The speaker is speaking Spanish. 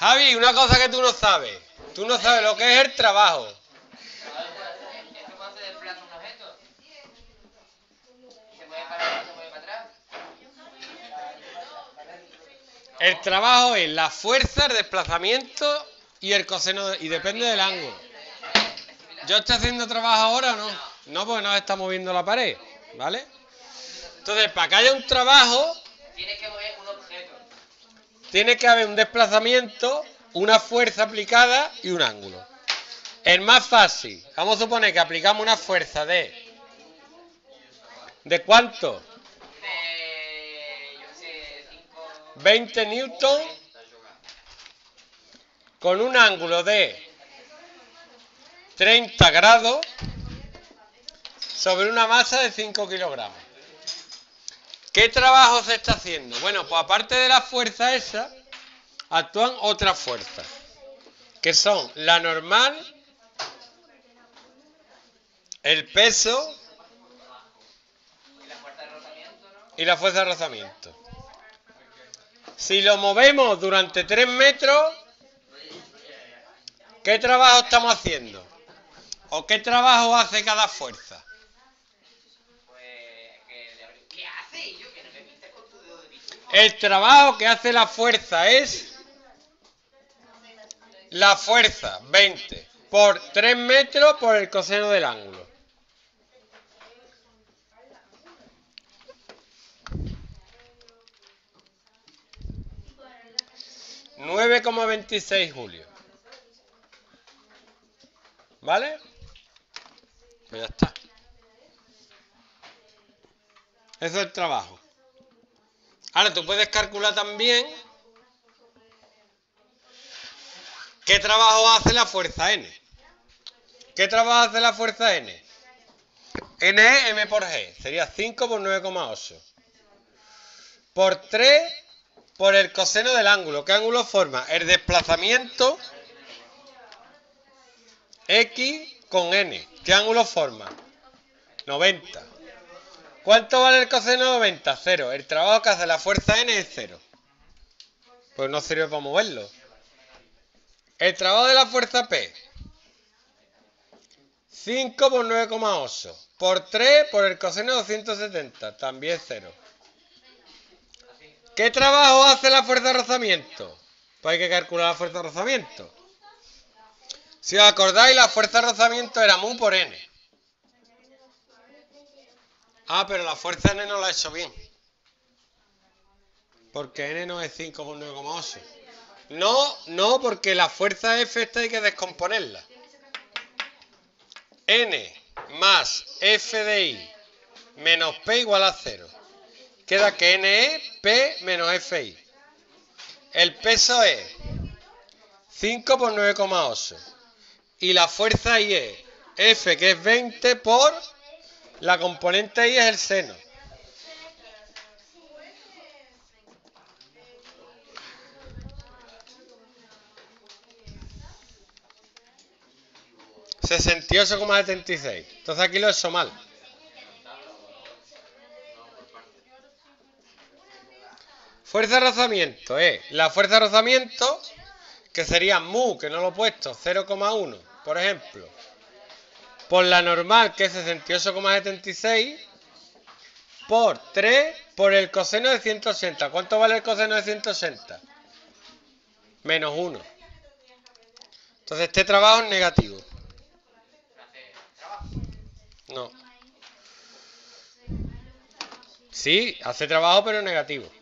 Javi, una cosa que tú no sabes. Tú no sabes lo que es el trabajo. ¿Esto puede hacer desplazar un objeto? ¿Se mueve para adelante, se mueve para atrás? El trabajo es la fuerza, el desplazamiento y el coseno, y depende del ángulo. ¿Yo estoy haciendo trabajo ahora o no? No, porque no está moviendo la pared, ¿vale? Entonces, para que haya un trabajo, tiene que mover un objeto. Tiene que haber un desplazamiento, una fuerza aplicada y un ángulo. El más fácil, vamos a suponer que aplicamos una fuerza de... ¿De cuánto? De... yo sé, 20 newton con un ángulo de 30 grados sobre una masa de 5 kilogramos. ¿Qué trabajo se está haciendo? Bueno, pues aparte de la fuerza esa, actúan otras fuerzas, que son la normal, el peso y la fuerza de rozamiento. Si lo movemos durante 3 metros, ¿qué trabajo estamos haciendo? ¿O qué trabajo hace cada fuerza? El trabajo que hace la fuerza es la fuerza 20 por 3 metros por el coseno del ángulo. $9,26 julios. ¿Vale? Pues ya está. Eso es el trabajo. Ahora tú puedes calcular también qué trabajo hace la fuerza N. ¿Qué trabajo hace la fuerza N? N es M por G. Sería 5 por 9,8. Por 3 por el coseno del ángulo. ¿Qué ángulo forma? El desplazamiento X con N. ¿Qué ángulo forma? 90. ¿Cuánto vale el coseno de 90? 0. El trabajo que hace la fuerza N es 0. Pues no sirve para moverlo. El trabajo de la fuerza P. 5 por 9,8. Por 3 por el coseno de 270. También 0. ¿Qué trabajo hace la fuerza de rozamiento? Pues hay que calcular la fuerza de rozamiento. Si os acordáis, la fuerza de rozamiento era mu por N. Ah, pero la fuerza N no la he hecho bien. Porque N no es 5 por 9,8. No, porque la fuerza F esta hay que descomponerla. N más F de I menos P igual a 0. Queda que N es P menos FI. El peso es 5 por 9,8. Y la fuerza I es F, que es 20 por... la componente I es el seno. $68,76. Entonces aquí lo he hecho mal. Fuerza de rozamiento es la fuerza de rozamiento, que sería mu, que no lo he puesto, 0,1, por ejemplo. Por la normal, que es 68,76, por 3, por el coseno de 180. ¿Cuánto vale el coseno de 180? Menos 1. Entonces este trabajo es negativo. No. Sí, hace trabajo, pero negativo.